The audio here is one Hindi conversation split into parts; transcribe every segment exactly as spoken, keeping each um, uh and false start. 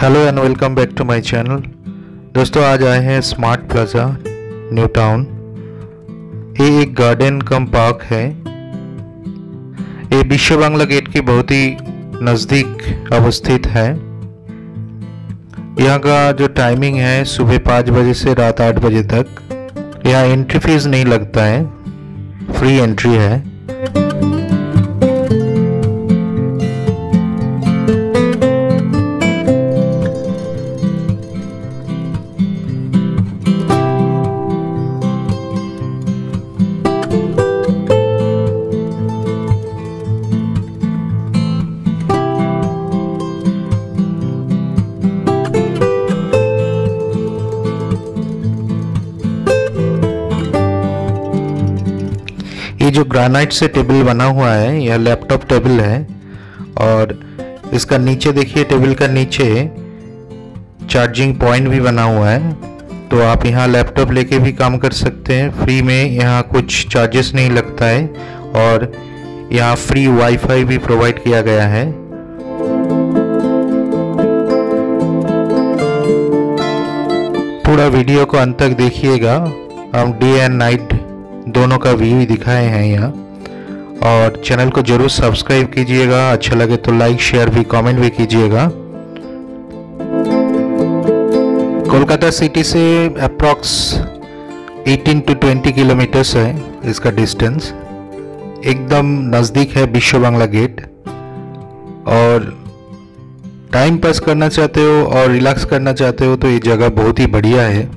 Hello and welcome back to my channel. दोस्तों आज आए हैं स्मार्ट प्लाजा न्यू टाउन। ये एक गार्डन कम पार्क है। ये विश्व बांग्ला गेट के बहुत ही नज़दीक अवस्थित है। यहाँ का जो टाइमिंग है सुबह पाँच बजे से रात आठ बजे तक। यहाँ एंट्री फीस नहीं लगता है, फ्री एंट्री है। ये जो ग्रेनाइट से टेबल बना हुआ है यह लैपटॉप टेबल है, और इसका नीचे देखिए, टेबल का नीचे चार्जिंग पॉइंट भी बना हुआ है। तो आप यहाँ लैपटॉप लेके भी काम कर सकते हैं फ्री में। यहाँ कुछ चार्जेस नहीं लगता है और यहाँ फ्री वाईफाई भी प्रोवाइड किया गया है। पूरा वीडियो को अंत तक देखिएगा। हम डे एंड नाइट दोनों का व्यू दिखाए हैं यहाँ। और चैनल को जरूर सब्सक्राइब कीजिएगा, अच्छा लगे तो लाइक शेयर भी कमेंट भी कीजिएगा। कोलकाता सिटी से अप्रॉक्स अठारह टू बीस किलोमीटर्स है इसका डिस्टेंस। एकदम नज़दीक है विश्व बांग्ला गेट। और टाइम पास करना चाहते हो और रिलैक्स करना चाहते हो तो ये जगह बहुत ही बढ़िया है।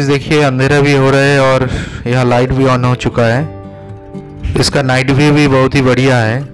गाइस देखिए अंधेरा भी हो रहा है और यहाँ लाइट भी ऑन हो चुका है। इसका नाइट व्यू भी बहुत ही बढ़िया है।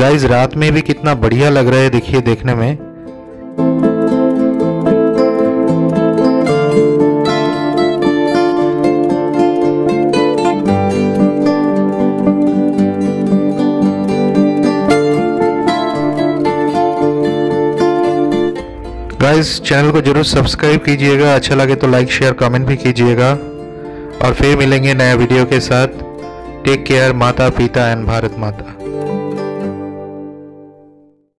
गाइस रात में भी कितना बढ़िया लग रहा है देखिए देखने में। गाइस चैनल को जरूर सब्सक्राइब कीजिएगा, अच्छा लगे तो लाइक शेयर कमेंट भी कीजिएगा और फिर मिलेंगे नया वीडियो के साथ। Take care. माता पिता एंड भारत माता।